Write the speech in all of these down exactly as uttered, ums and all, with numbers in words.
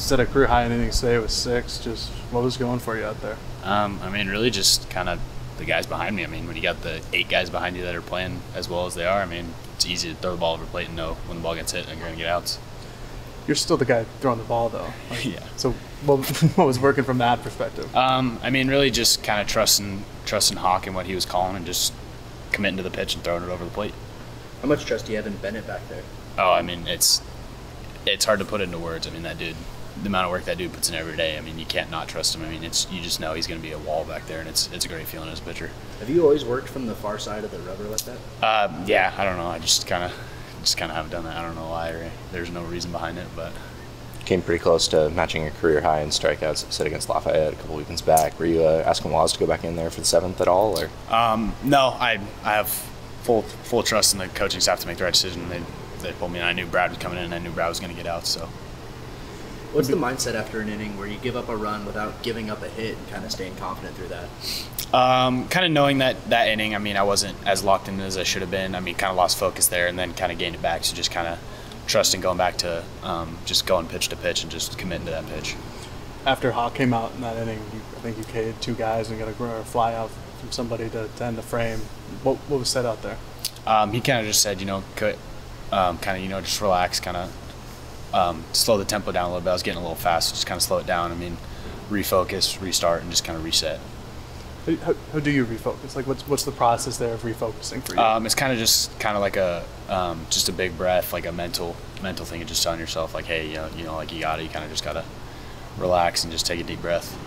set a career high in innings today with six. Just what was going for you out there? Um, I mean, really just kind of the guys behind me. I mean, when you got the eight guys behind you that are playing as well as they are, I mean, it's easy to throw the ball over plate and know when the ball gets hit and you're going to get outs. You're still the guy throwing the ball, though. Like, yeah. So what, what was working from that perspective? Um, I mean, really just kind of trusting, trusting Hawk and what he was calling and just committing to the pitch and throwing it over the plate. How much trust do you have in Bennett back there? Oh, I mean, it's it's hard to put into words. I mean, that dude, the amount of work that dude puts in every day, I mean, you can't not trust him. I mean, it's you just know he's going to be a wall back there, and it's it's a great feeling as a pitcher. Have you always worked from the far side of the rubber like that? Uh, yeah, I don't know. I just kind of just kind of haven't done that. I don't know why, or there's no reason behind it, but. Came pretty close to matching your career high in strikeouts set against Lafayette a couple weekends back. Were you uh, asking Waz to go back in there for the seventh at all? Or? Um, no, I I have full full trust in the coaching staff to make the right decision. They they pulled me, and I knew Brad was coming in, and I knew Brad was going to get out. So, what's the mindset after an inning where you give up a run without giving up a hit and kind of staying confident through that? Um, kind of knowing that that inning, I mean, I wasn't as locked in as I should have been. I mean, kind of lost focus there, and then kind of gained it back. So just kind of. Trusting going back to um, just going pitch to pitch and just committing to that pitch. After Hawk came out in that inning, you, I think you K'd two guys and got a fly out from somebody to, to end the frame. What, what was said out there? Um, he kind of just said, you know, could, um, kind of, you know, just relax, kind of um, slow the tempo down a little bit. I was getting a little fast, so just kind of slow it down. I mean, refocus, restart, and just kind of reset. How, how do you refocus? Like, what's what's the process there of refocusing for you? Um, it's kind of just kind of like a um, just a big breath, like a mental mental thing, and just telling yourself like, hey, you know, you know, like you got it. You kind of just gotta relax and just take a deep breath.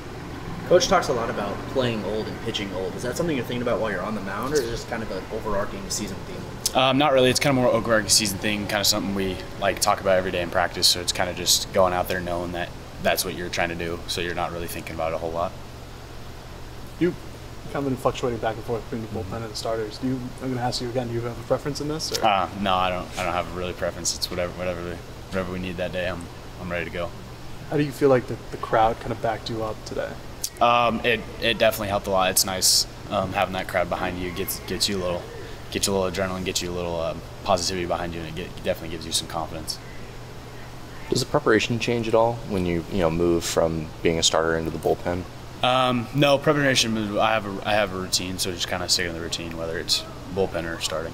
Coach talks a lot about playing old and pitching old. Is that something you're thinking about while you're on the mound, or is it just kind of an overarching season theme? Um, not really. It's kind of more overarching season thing, kind of something we like talk about every day in practice. So it's kind of just going out there knowing that that's what you're trying to do. So you're not really thinking about it a whole lot. You kind of been fluctuating back and forth between the bullpen and the starters. Do you? I'm going to ask you again. Do you have a preference in this? Or? Uh, no, I don't. I don't have a really preference. It's whatever, whatever, whatever we need that day. I'm, I'm ready to go. How do you feel like the, the crowd kind of backed you up today? Um, it, it definitely helped a lot. It's nice um, having that crowd behind you. Gets, gets you a little, gets you a little adrenaline, gets you a little uh, positivity behind you, and it get, definitely gives you some confidence. Does the preparation change at all when you, you know, move from being a starter into the bullpen? Um, no, preparation, I have a, I have a routine, so just kind of sticking to the routine, whether it's bullpen or starting.